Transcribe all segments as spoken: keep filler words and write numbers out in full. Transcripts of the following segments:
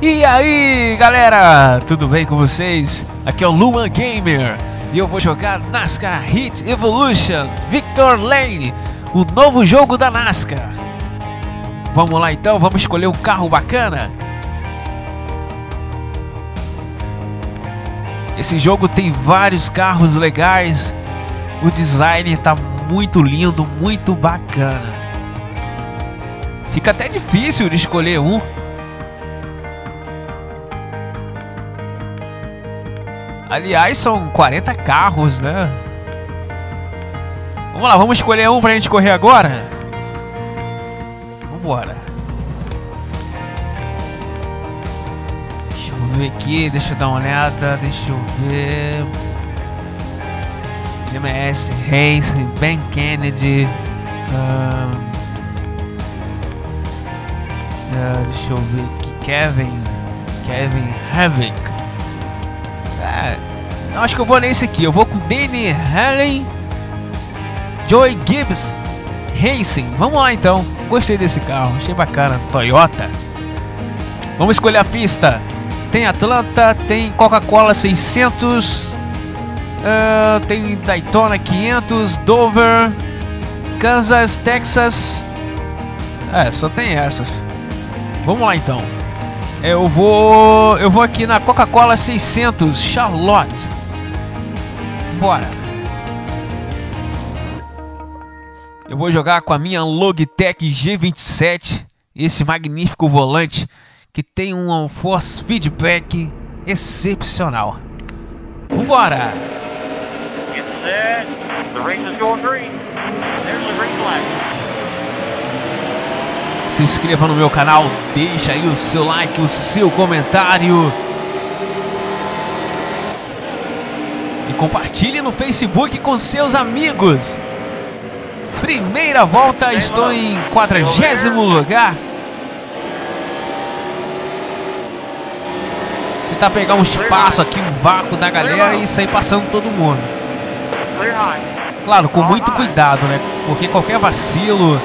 E aí galera, tudo bem com vocês? Aqui é o Luan Gamer e eu vou jogar Nascar Heat Evolution Victor Lane, o novo jogo da Nascar. Vamos lá então, vamos escolher um carro bacana. Esse jogo tem vários carros legais, o design tá muito lindo, muito bacana. Fica até difícil de escolher um. Aliás, são quarenta carros, né? Vamos lá, vamos escolher um pra gente correr agora? Vambora. Deixa eu ver aqui, deixa eu dar uma olhada, deixa eu ver... G M S, Racing, Ben Kennedy... Uh... Uh, deixa eu ver aqui, Kevin... Kevin Havick... Não, acho que eu vou nesse aqui. Eu vou com Denny Hamlin, Joey Gibbs Racing. Vamos lá então. Gostei desse carro, achei bacana. Toyota. Vamos escolher a pista. Tem Atlanta, tem Coca-Cola seiscentos, uh, tem Daytona quinhentos, Dover, Kansas, Texas. É, só tem essas. Vamos lá então. Eu vou, eu vou aqui na Coca-Cola seiscentos, Charlotte. Bora. Eu vou jogar com a minha Logitech G vinte e sete, esse magnífico volante que tem um force feedback excepcional. Vambora. Get set. The race is going green. There's the green flag. Se inscreva no meu canal, deixa aí o seu like, o seu comentário. E compartilhe no Facebook com seus amigos. Primeira volta, estou em quadragésimo lugar. Tentar pegar um espaço aqui, um vácuo da galera e sair passando todo mundo. Claro, com muito cuidado, né? Porque qualquer vacilo...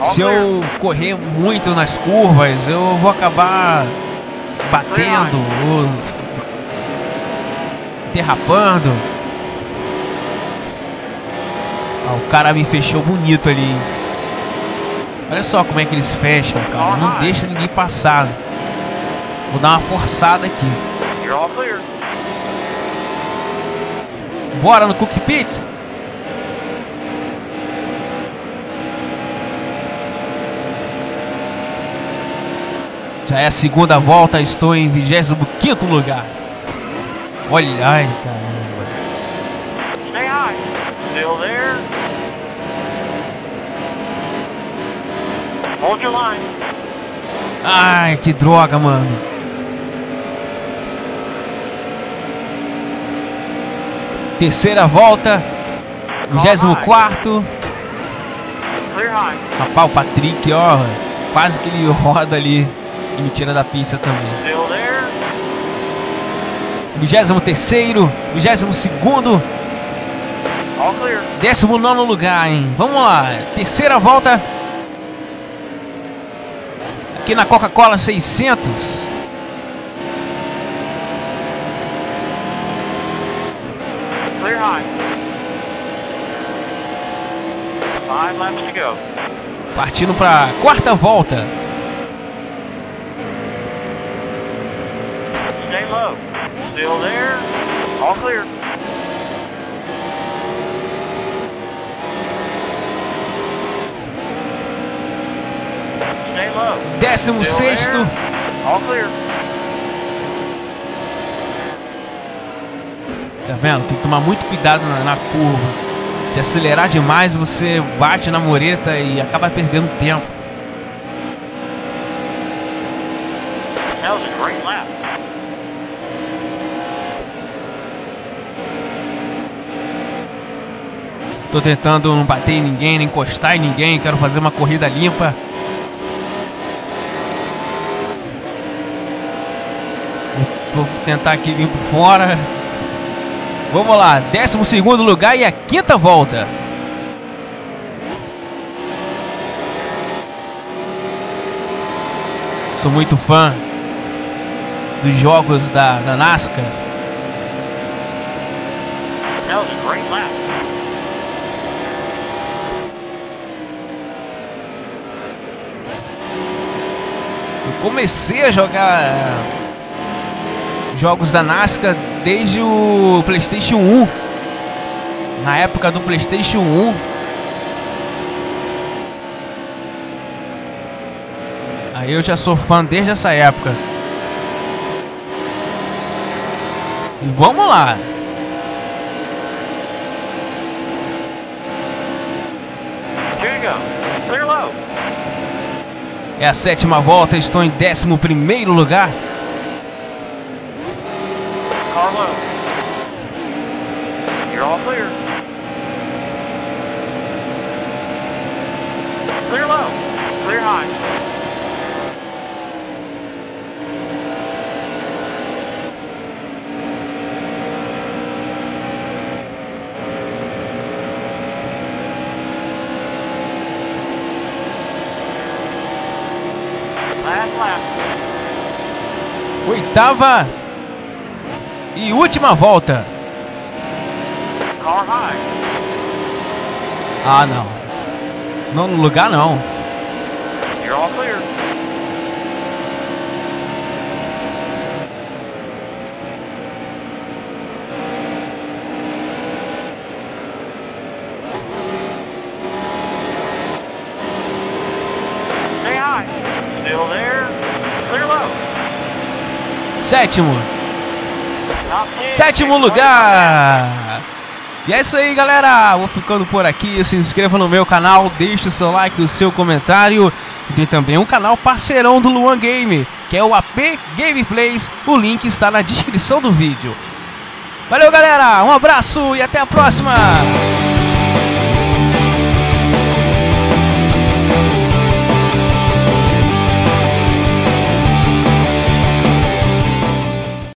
Se eu correr muito nas curvas, eu vou acabar batendo ou derrapando. Ah, o cara me fechou bonito ali. Olha só como é que eles fecham, cara. Não deixa ninguém passar. Vou dar uma forçada aqui. Bora no cockpit. Já é a segunda volta, estou em vigésimo quinto lugar. Olha, ai, caramba. Ai, que droga, mano. Terceira volta, vigésimo quarto. Rapaz, o Patrick, ó, quase que ele roda ali. E me tira da pista também. Vigésimo terceiro, vigésimo segundo, décimo nono lugar, hein? Vamos lá, terceira volta aqui na Coca-Cola seiscentos. Clear high. Five laps to go. Partindo para a quarta volta. Still there. All clear. Stay low. Décimo sexto. All clear. Tá vendo? Tem que tomar muito cuidado na, na curva. Se acelerar demais, você bate na mureta e acaba perdendo tempo. That was a great lap. Tô tentando não bater em ninguém, nem encostar em ninguém. Quero fazer uma corrida limpa. Vou tentar aqui vir por fora. Vamos lá, décimo segundo lugar e a quinta volta. Sou muito fã dos jogos da, da Nascar. Eu comecei a jogar jogos da Nascar desde o Playstation um. Na época do Playstation um, aí eu já sou fã desde essa época. E vamos lá. É a sétima volta, estou em décimo primeiro lugar. Oitava e última volta. Ah, não. Nono lugar, não. Sétimo. Sétimo lugar. E é isso aí, galera. Vou ficando por aqui. Se inscreva no meu canal, deixe o seu like, o seu comentário. E tem também um canal parceirão do Luan Game, que é o A P Gameplays. O link está na descrição do vídeo. Valeu, galera. Um abraço e até a próxima.